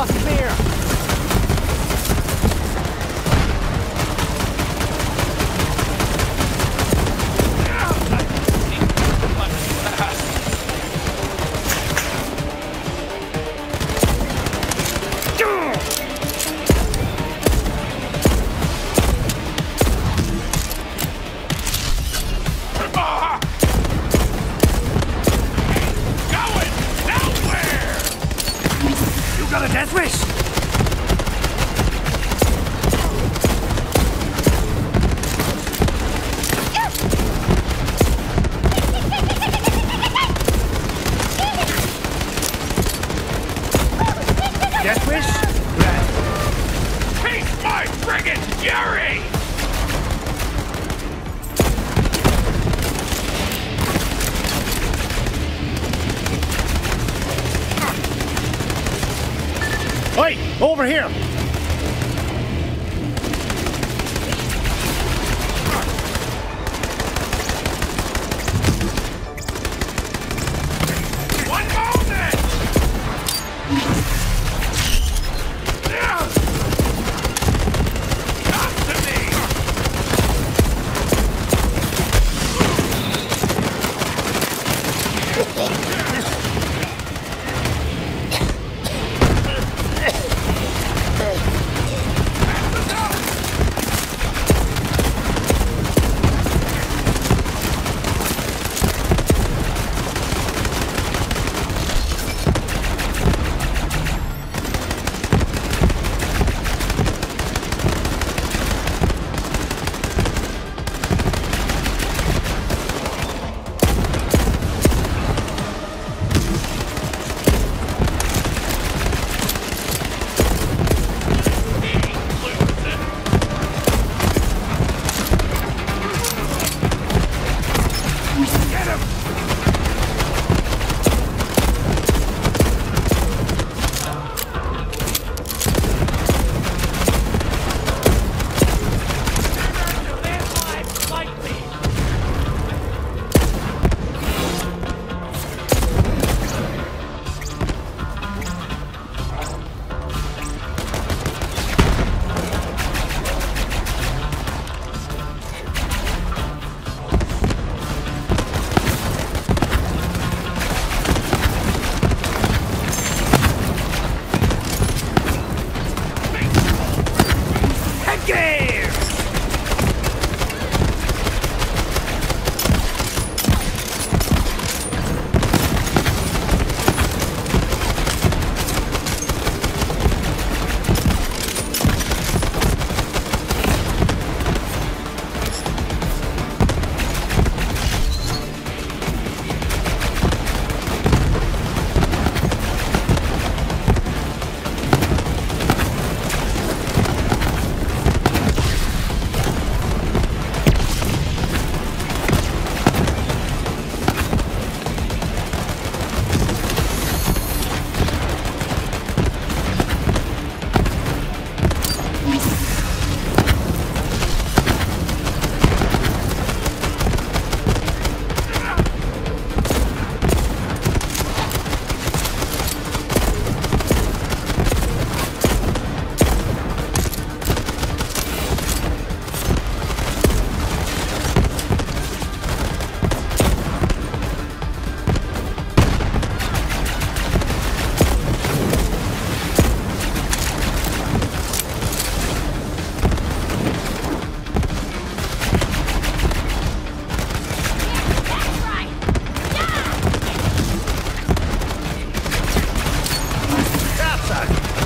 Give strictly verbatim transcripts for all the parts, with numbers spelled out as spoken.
us there. Over here!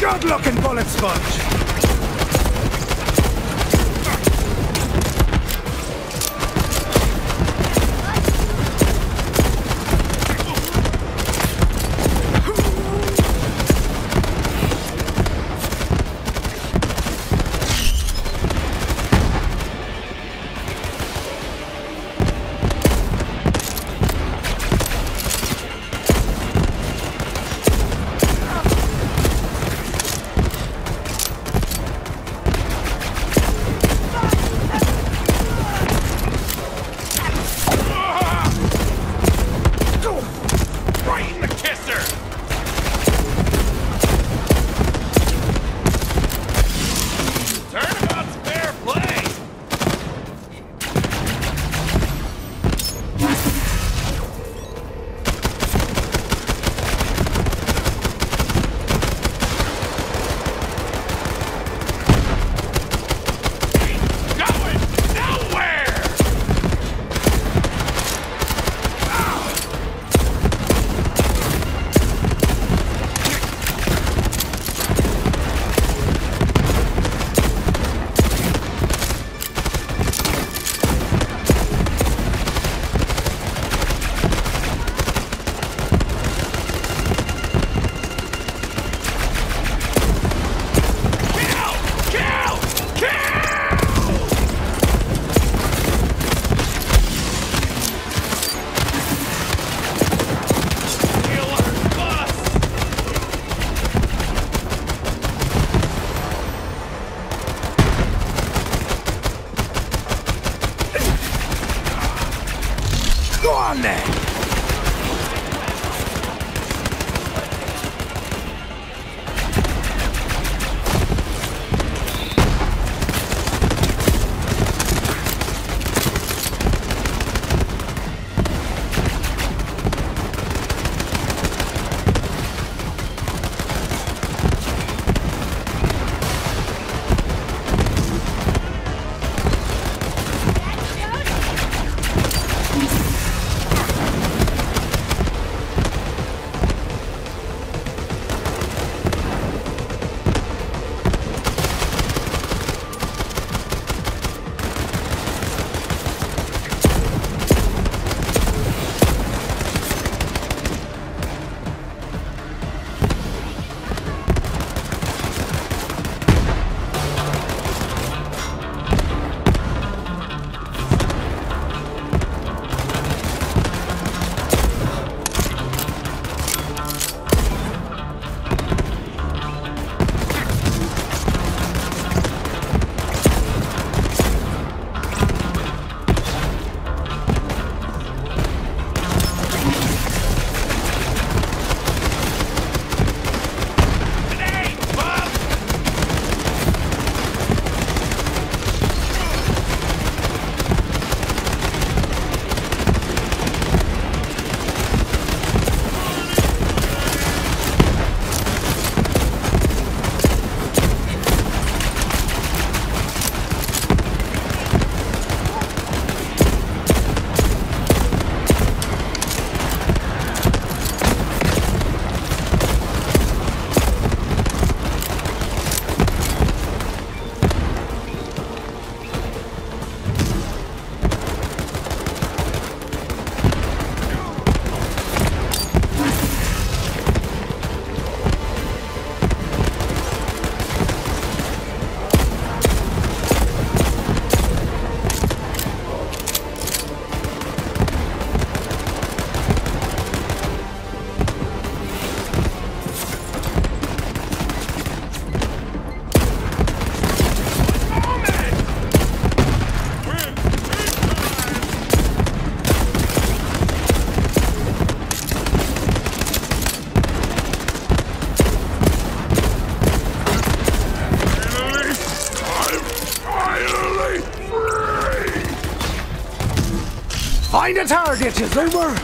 Good-looking bullet sponge! on there! Find a target, you zoomer!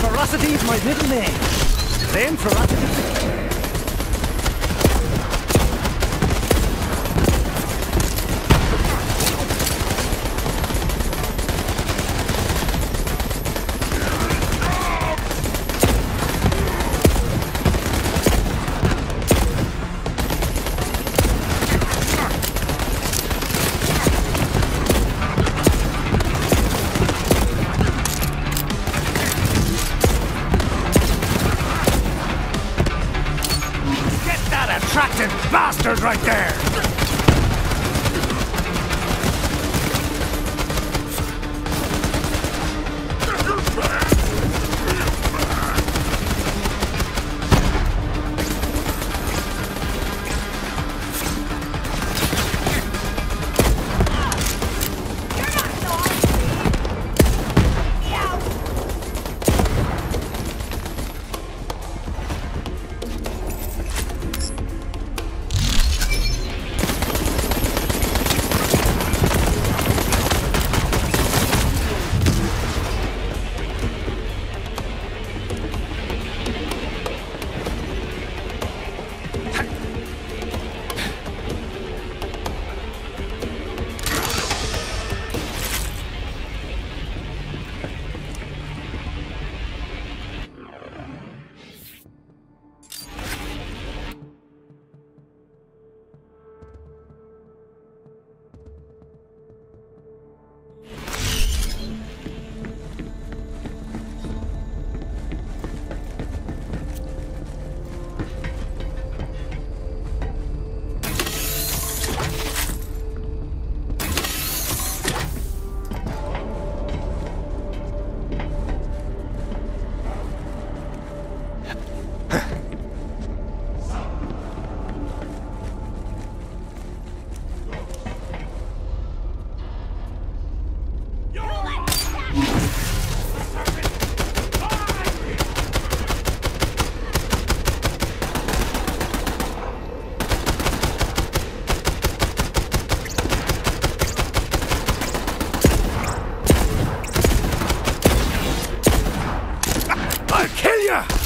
Ferocity is my middle name. Then ferocity. Monsters right there! Yeah!